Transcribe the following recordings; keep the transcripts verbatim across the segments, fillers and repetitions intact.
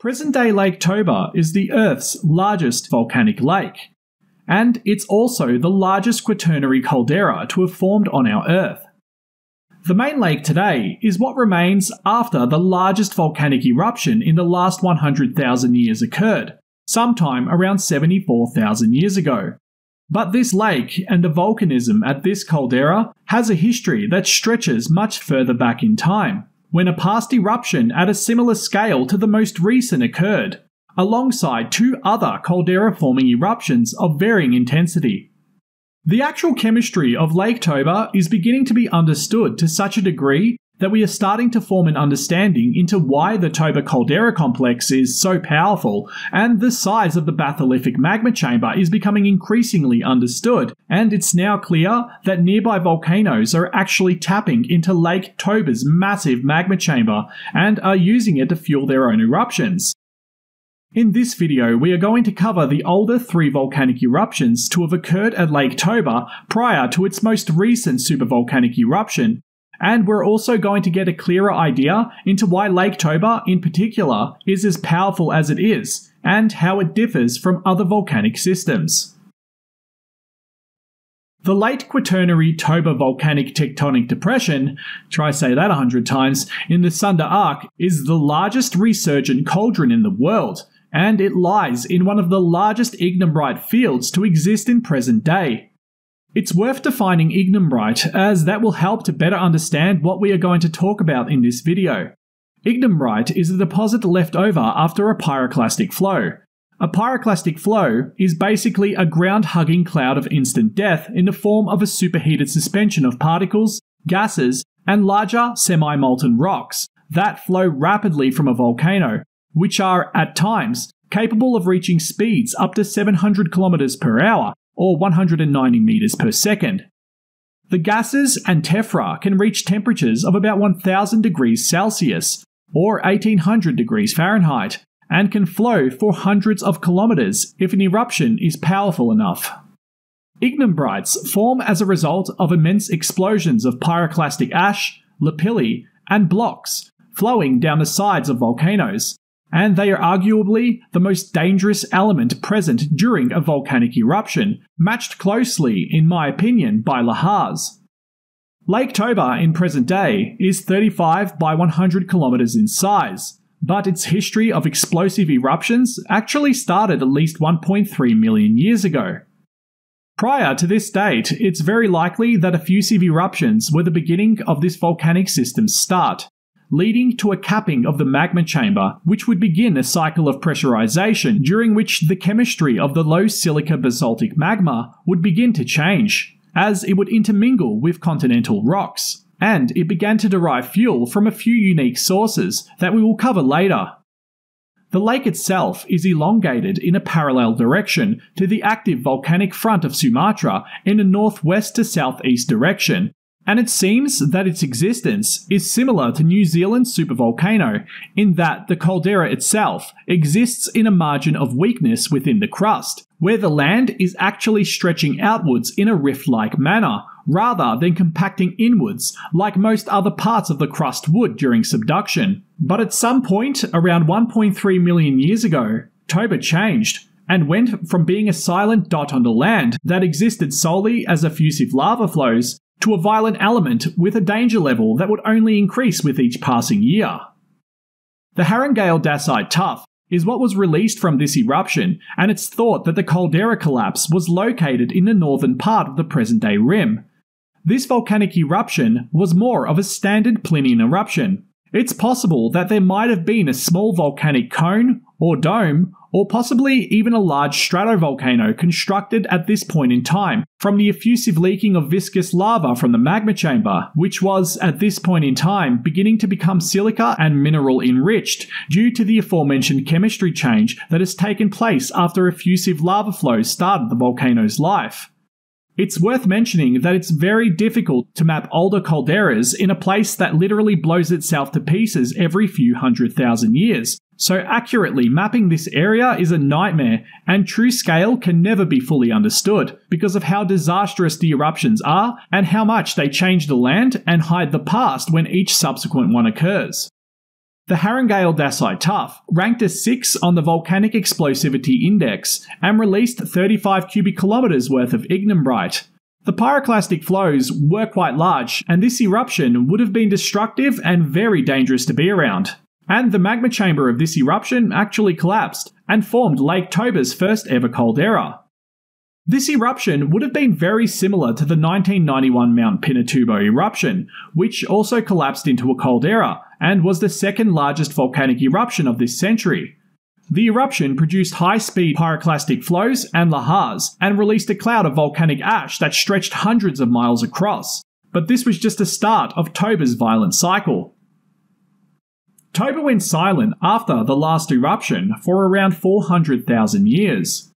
Present-day Lake Toba is the Earth's largest volcanic lake, and it's also the largest quaternary caldera to have formed on our Earth. The main lake today is what remains after the largest volcanic eruption in the last one hundred thousand years occurred, sometime around seventy-four thousand years ago. But this lake and the volcanism at this caldera has a history that stretches much further back in time, when a past eruption at a similar scale to the most recent occurred, alongside two other caldera-forming eruptions of varying intensity. The actual chemistry of Lake Toba is beginning to be understood to such a degree that we are starting to form an understanding into why the Toba caldera complex is so powerful, and the size of the batholithic magma chamber is becoming increasingly understood, and it's now clear that nearby volcanoes are actually tapping into Lake Toba's massive magma chamber and are using it to fuel their own eruptions. In this video, we are going to cover the older three volcanic eruptions to have occurred at Lake Toba prior to its most recent supervolcanic eruption, and we're also going to get a clearer idea into why Lake Toba in particular is as powerful as it is, and how it differs from other volcanic systems. The Late Quaternary Toba Volcanic Tectonic Depression, try say that a hundred times, in the Sunda Arc is the largest resurgent cauldron in the world, and it lies in one of the largest ignimbrite fields to exist in present day. It's worth defining ignimbrite, as that will help to better understand what we are going to talk about in this video. Ignimbrite is a deposit left over after a pyroclastic flow. A pyroclastic flow is basically a ground-hugging cloud of instant death in the form of a superheated suspension of particles, gases, and larger semi-molten rocks that flow rapidly from a volcano, which are, at times, capable of reaching speeds up to seven hundred kilometers per hour or one hundred ninety meters per second. The gases and tephra can reach temperatures of about one thousand degrees Celsius or eighteen hundred degrees Fahrenheit and can flow for hundreds of kilometers if an eruption is powerful enough. Ignimbrites form as a result of immense explosions of pyroclastic ash, lapilli, and blocks flowing down the sides of volcanoes, and they are arguably the most dangerous element present during a volcanic eruption, matched closely, in my opinion, by lahars. Lake Toba in present day is thirty-five by one hundred kilometers in size, but its history of explosive eruptions actually started at least one point three million years ago. Prior to this date, it's very likely that effusive eruptions were the beginning of this volcanic system's start, leading to a capping of the magma chamber, which would begin a cycle of pressurization during which the chemistry of the low silica basaltic magma would begin to change, as it would intermingle with continental rocks, and it began to derive fuel from a few unique sources that we will cover later. The lake itself is elongated in a parallel direction to the active volcanic front of Sumatra in a northwest to southeast direction, and it seems that its existence is similar to New Zealand's supervolcano in that the caldera itself exists in a margin of weakness within the crust, where the land is actually stretching outwards in a rift-like manner, rather than compacting inwards like most other parts of the crust would during subduction. But at some point around one point three million years ago, Toba changed and went from being a silent dot on the land that existed solely as effusive lava flows to a violent element with a danger level that would only increase with each passing year. The Haranggaol Dacite Tuff is what was released from this eruption, and it's thought that the caldera collapse was located in the northern part of the present-day rim. This volcanic eruption was more of a standard Plinian eruption. It's possible that there might have been a small volcanic cone or dome, or possibly even a large stratovolcano constructed at this point in time from the effusive leaking of viscous lava from the magma chamber, which was, at this point in time, beginning to become silica and mineral enriched due to the aforementioned chemistry change that has taken place after effusive lava flows started the volcano's life. It's worth mentioning that it's very difficult to map older calderas in a place that literally blows itself to pieces every few hundred thousand years, so accurately mapping this area is a nightmare, and true scale can never be fully understood because of how disastrous the eruptions are and how much they change the land and hide the past when each subsequent one occurs. The Haranggaol Dacite Tuff ranked as six on the Volcanic Explosivity Index and released thirty-five cubic kilometers worth of ignimbrite. The pyroclastic flows were quite large, and this eruption would have been destructive and very dangerous to be around. And the magma chamber of this eruption actually collapsed and formed Lake Toba's first ever caldera. This eruption would have been very similar to the nineteen ninety-one Mount Pinatubo eruption, which also collapsed into a caldera and was the second largest volcanic eruption of this century. The eruption produced high-speed pyroclastic flows and lahars, and released a cloud of volcanic ash that stretched hundreds of miles across. But this was just the start of Toba's violent cycle. Toba went silent after the last eruption for around four hundred thousand years.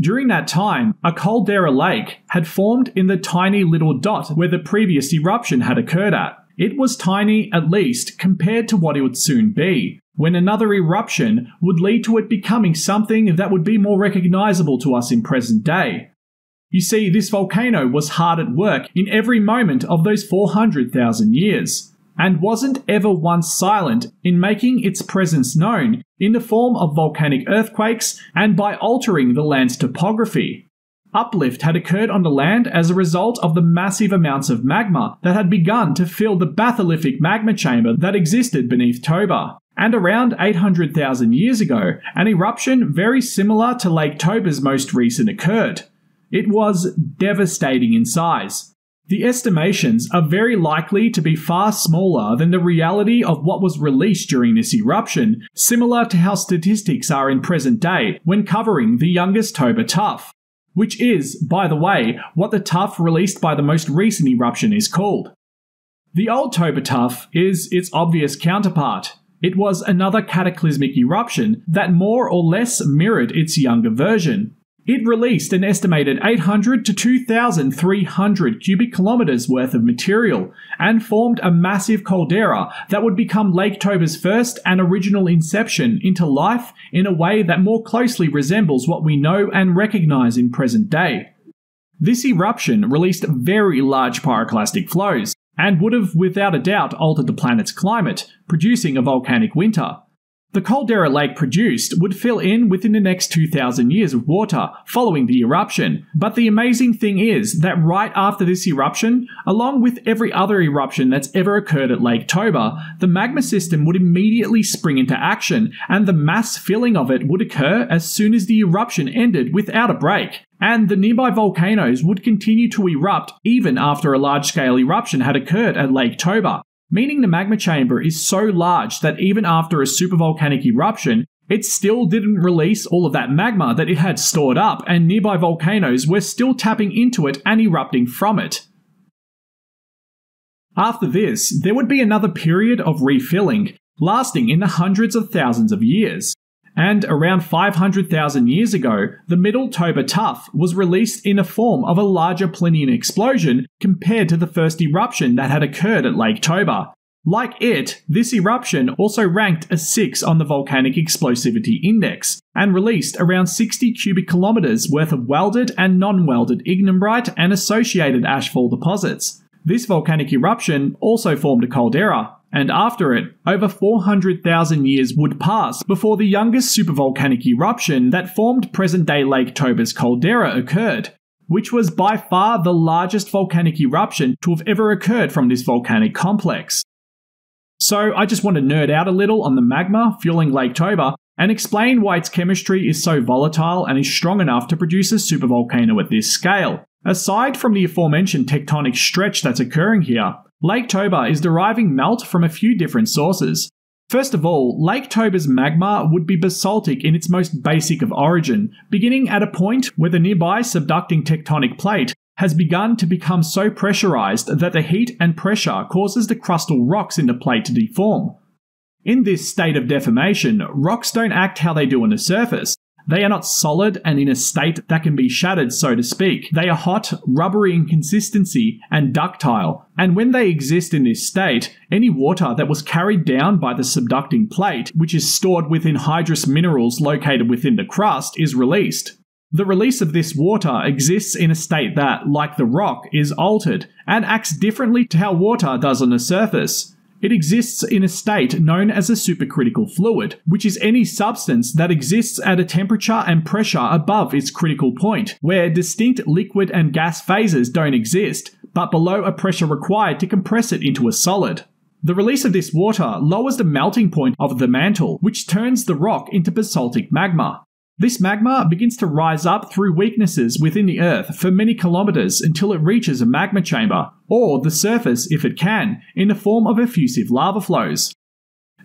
During that time, a caldera lake had formed in the tiny little dot where the previous eruption had occurred at. It was tiny, at least, compared to what it would soon be, when another eruption would lead to it becoming something that would be more recognizable to us in present day. You see, this volcano was hard at work in every moment of those four hundred thousand years, and wasn't ever once silent in making its presence known in the form of volcanic earthquakes and by altering the land's topography. Uplift had occurred on the land as a result of the massive amounts of magma that had begun to fill the batholithic magma chamber that existed beneath Toba. And around eight hundred thousand years ago, an eruption very similar to Lake Toba's most recent occurred. It was devastating in size. The estimations are very likely to be far smaller than the reality of what was released during this eruption, similar to how statistics are in present day when covering the youngest Toba tuff, which is, by the way, what the tuff released by the most recent eruption is called. The old Toba tuff is its obvious counterpart. It was another cataclysmic eruption that more or less mirrored its younger version. It released an estimated eight hundred to two thousand three hundred cubic kilometers worth of material and formed a massive caldera that would become Lake Toba's first and original inception into life in a way that more closely resembles what we know and recognize in present day. This eruption released very large pyroclastic flows and would have without a doubt altered the planet's climate, producing a volcanic winter. The caldera lake produced would fill in within the next two thousand years of water following the eruption, but the amazing thing is that right after this eruption, along with every other eruption that's ever occurred at Lake Toba, the magma system would immediately spring into action, and the mass filling of it would occur as soon as the eruption ended without a break, and the nearby volcanoes would continue to erupt even after a large-scale eruption had occurred at Lake Toba. Meaning the magma chamber is so large that even after a supervolcanic eruption, it still didn't release all of that magma that it had stored up, and nearby volcanoes were still tapping into it and erupting from it. After this, there would be another period of refilling, lasting in the hundreds of thousands of years. And around five hundred thousand years ago, the Middle Toba Tuff was released in the form of a larger Plinian explosion compared to the first eruption that had occurred at Lake Toba. Like it, this eruption also ranked a six on the Volcanic Explosivity Index, and released around sixty cubic kilometers worth of welded and non-welded ignimbrite and associated ashfall deposits. This volcanic eruption also formed a caldera, and after it, over four hundred thousand years would pass before the youngest supervolcanic eruption that formed present-day Lake Toba's caldera occurred, which was by far the largest volcanic eruption to have ever occurred from this volcanic complex. So I just want to nerd out a little on the magma fueling Lake Toba and explain why its chemistry is so volatile and is strong enough to produce a supervolcano at this scale. Aside from the aforementioned tectonic stretch that's occurring here, Lake Toba is deriving melt from a few different sources. First of all, Lake Toba's magma would be basaltic in its most basic of origin, beginning at a point where the nearby subducting tectonic plate has begun to become so pressurized that the heat and pressure causes the crustal rocks in the plate to deform. In this state of deformation, rocks don't act how they do on the surface. They are not solid and in a state that can be shattered, so to speak. They are hot, rubbery in consistency, and ductile. And when they exist in this state, any water that was carried down by the subducting plate, which is stored within hydrous minerals located within the crust, is released. The release of this water exists in a state that, like the rock, is altered and acts differently to how water does on the surface. It exists in a state known as a supercritical fluid, which is any substance that exists at a temperature and pressure above its critical point, where distinct liquid and gas phases don't exist, but below a pressure required to compress it into a solid. The release of this water lowers the melting point of the mantle, which turns the rock into basaltic magma. This magma begins to rise up through weaknesses within the Earth for many kilometers until it reaches a magma chamber, or the surface if it can, in the form of effusive lava flows.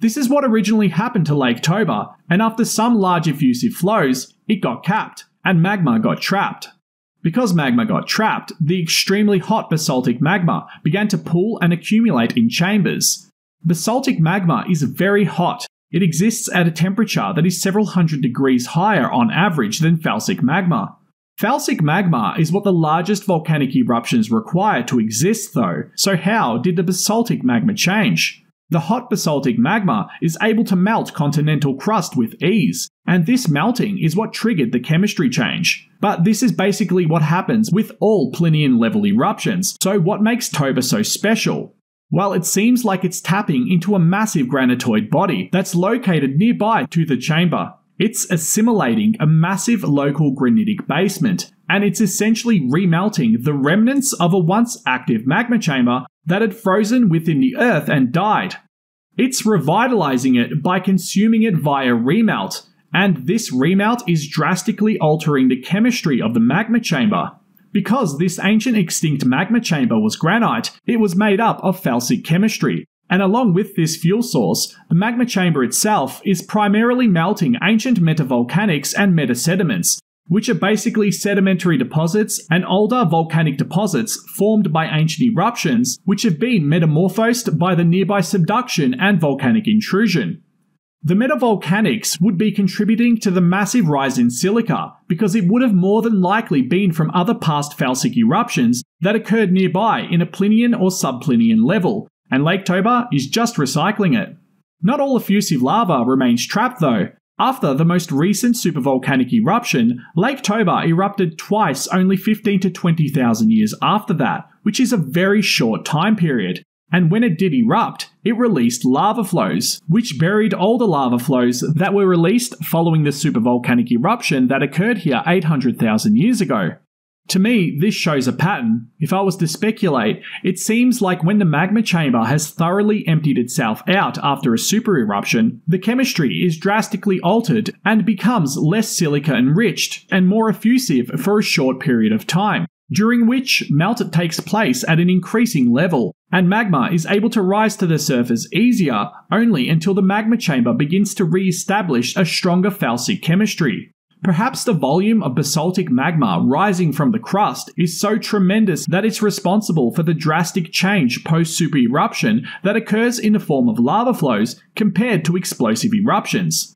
This is what originally happened to Lake Toba, and after some large effusive flows, it got capped, and magma got trapped. Because magma got trapped, the extremely hot basaltic magma began to pool and accumulate in chambers. Basaltic magma is very hot. It exists at a temperature that is several hundred degrees higher on average than felsic magma. Felsic magma is what the largest volcanic eruptions require to exist though, so how did the basaltic magma change? The hot basaltic magma is able to melt continental crust with ease, and this melting is what triggered the chemistry change. But this is basically what happens with all Plinian level eruptions, so what makes Toba so special? Well, it seems like it's tapping into a massive granitoid body that's located nearby to the chamber. It's assimilating a massive local granitic basement, and it's essentially remelting the remnants of a once active magma chamber that had frozen within the Earth and died. It's revitalizing it by consuming it via remelt, and this remelt is drastically altering the chemistry of the magma chamber. Because this ancient extinct magma chamber was granite, it was made up of felsic chemistry, and along with this fuel source, the magma chamber itself is primarily melting ancient metavolcanics and metasediments, which are basically sedimentary deposits and older volcanic deposits formed by ancient eruptions, which have been metamorphosed by the nearby subduction and volcanic intrusion. The metavolcanics would be contributing to the massive rise in silica because it would have more than likely been from other past felsic eruptions that occurred nearby in a Plinian or subplinian level, and Lake Toba is just recycling it. Not all effusive lava remains trapped though. After the most recent supervolcanic eruption, Lake Toba erupted twice only fifteen to twenty thousand years after that, which is a very short time period. And when it did erupt, it released lava flows, which buried older lava flows that were released following the supervolcanic eruption that occurred here eight hundred thousand years ago. To me, this shows a pattern. If I was to speculate, it seems like when the magma chamber has thoroughly emptied itself out after a super eruption, the chemistry is drastically altered and becomes less silica enriched and more effusive for a short period of time, during which melt takes place at an increasing level, and magma is able to rise to the surface easier only until the magma chamber begins to re-establish a stronger felsic chemistry. Perhaps the volume of basaltic magma rising from the crust is so tremendous that it's responsible for the drastic change post-super eruption that occurs in the form of lava flows compared to explosive eruptions.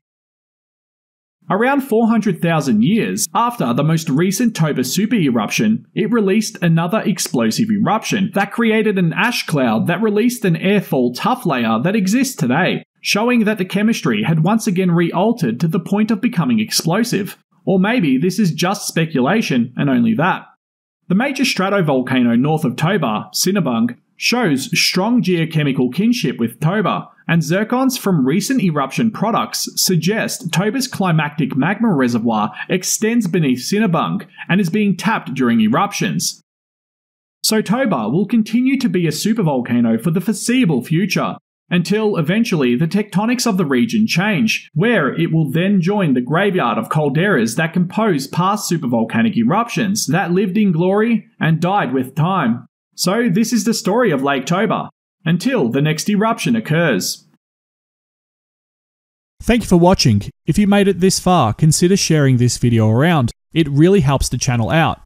Around four hundred thousand years after the most recent Toba super eruption, it released another explosive eruption that created an ash cloud that released an airfall tuff layer that exists today, showing that the chemistry had once again re-altered to the point of becoming explosive. Or maybe this is just speculation and only that. The major stratovolcano north of Toba, Sinabung, shows strong geochemical kinship with Toba, and zircons from recent eruption products suggest Toba's climactic magma reservoir extends beneath Sinabung and is being tapped during eruptions. So Toba will continue to be a supervolcano for the foreseeable future, until eventually the tectonics of the region change, where it will then join the graveyard of calderas that compose past supervolcanic eruptions that lived in glory and died with time. So this is the story of Lake Toba, until the next eruption occurs. Thank you for watching. If you made it this far, consider sharing this video around. It really helps the channel out.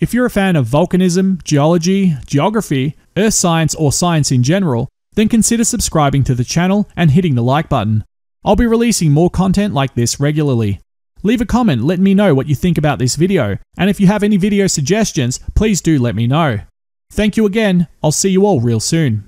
If you're a fan of volcanism, geology, geography, earth science or science in general, then consider subscribing to the channel and hitting the like button. I'll be releasing more content like this regularly. Leave a comment letting me know what you think about this video, and if you have any video suggestions, please do let me know. Thank you again. I'll see you all real soon.